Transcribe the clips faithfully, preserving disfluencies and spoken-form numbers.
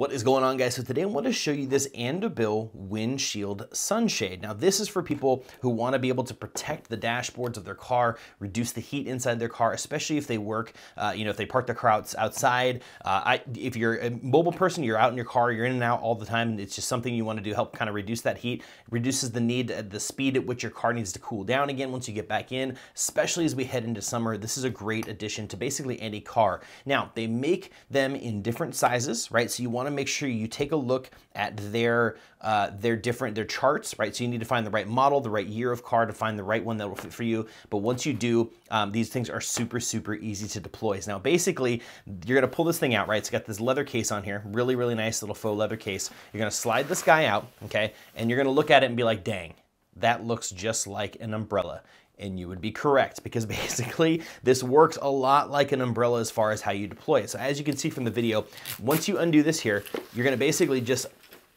What is going on, guys? So today I want to show you this Andobil windshield sunshade. Now this is for people who want to be able to protect the dashboards of their car, reduce the heat inside their car, especially if they work, uh, you know, if they park their car outside. Uh, I, if you're a mobile person, you're out in your car, you're in and out all the time, and it's just something you want to do, help kind of reduce that heat. It reduces the need, the speed at which your car needs to cool down again once you get back in, especially as we head into summer. This is a great addition to basically any car. Now they make them in different sizes, right? So you want want to make sure you take a look at their uh, their different, their charts, right? So you need to find the right model, the right year of car to find the right one that will fit for you. But once you do, um, these things are super, super easy to deploy. Now, basically, you're going to pull this thing out, right? It's got this leather case on here, really, really nice little faux leather case. You're going to slide this guy out, okay? And you're going to look at it and be like, dang, that looks just like an umbrella. And you would be correct, because basically this works a lot like an umbrella as far as how you deploy it. So as you can see from the video, once you undo this here, you're gonna basically just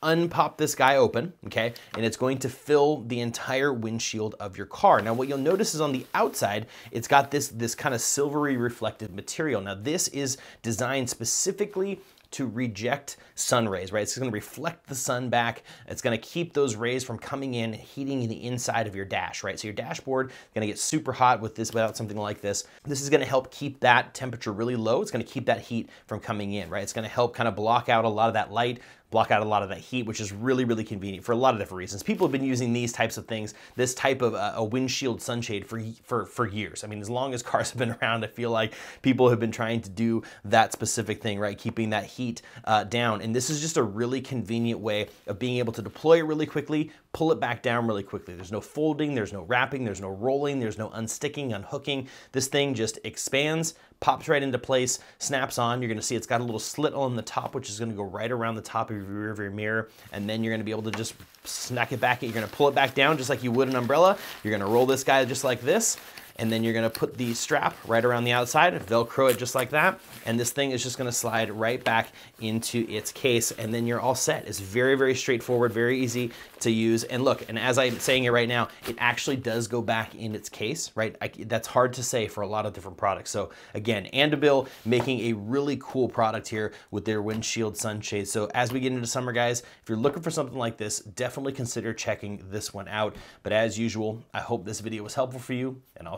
unpop this guy open, okay? And it's going to fill the entire windshield of your car. Now what you'll notice is on the outside, it's got this, this kind of silvery reflective material. Now this is designed specifically to reject sun rays, right? It's gonna reflect the sun back. It's gonna keep those rays from coming in and heating the inside of your dash, right? So your dashboard is gonna get super hot with this, without something like this. This is gonna help keep that temperature really low. It's gonna keep that heat from coming in, right? It's gonna help kind of block out a lot of that light, block out a lot of that heat, which is really, really convenient for a lot of different reasons. People have been using these types of things, this type of uh, a windshield sunshade for, for, for years. I mean, as long as cars have been around, I feel like people have been trying to do that specific thing, right? Keeping that heat uh, down. And this is just a really convenient way of being able to deploy it really quickly, pull it back down really quickly. There's no folding, there's no wrapping, there's no rolling, there's no unsticking, unhooking. This thing just expands, pops right into place, snaps on. You're gonna see it's got a little slit on the top, which is gonna go right around the top of your rear of your mirror, and then you're gonna be able to just snack it back. You're gonna pull it back down just like you would an umbrella. You're gonna roll this guy just like this, and then you're gonna put the strap right around the outside, Velcro it just like that, and this thing is just gonna slide right back into its case, and then you're all set. It's very, very straightforward, very easy to use. And look, and as I'm saying it right now, it actually does go back in its case, right? I, that's hard to say for a lot of different products. So again, Andobil making a really cool product here with their windshield sunshade. So as we get into summer, guys, if you're looking for something like this, definitely consider checking this one out. But as usual, I hope this video was helpful for you, and I'll